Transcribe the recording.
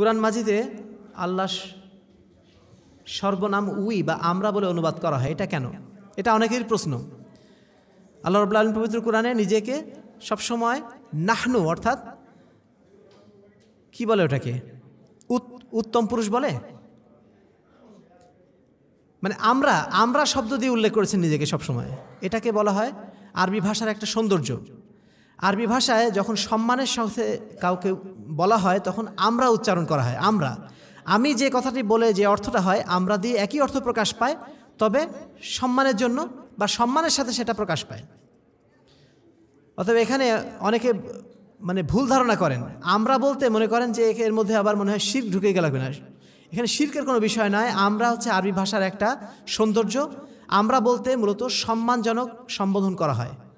कुरान माजिदे आल्लाह सर्वनाम उई बा आम्रा बोले अनुवाद करा है एटा केन एटा अनेकेर प्रश्न। आल्लाह रब्बुल आलामीन पवित्र कुराने निजेके सब समय नाहनु अर्थात कि बोले ओटाके उत्तम पुरुष बोले माने आम्रा आम्रा शब्द दिए उल्लेख करेछेन निजेके सब समय। एटाके बला हय आरबी भाषार एकटा सौंदर्य। आरबी भाषाय जखन सम्मानेर साथे काउके बला हय तखन आम्रा उच्चारण करा हय। आम्रा आमी जे कथाटी बोले जे अर्थटा हय आम्रा दिए एकई अर्थ प्रकाश पाय तबे सम्मानेर जन्य बा सम्मानेर साथे सेटा प्रकाश पाय। अतएव एखाने अनेके माने भूल धारणा करेन आम्रा बोलते मने करेन जे एर मध्ये आबार मने हय शिर्क ढुके गेल किना। एखाने शिर्केर कोनो विषय नय। आम्रा हच्छे आरबी भाषार एकटा सौंदर्य। आम्रा बोलते मूलत सम्मानजनक सम्बोधन करा हय।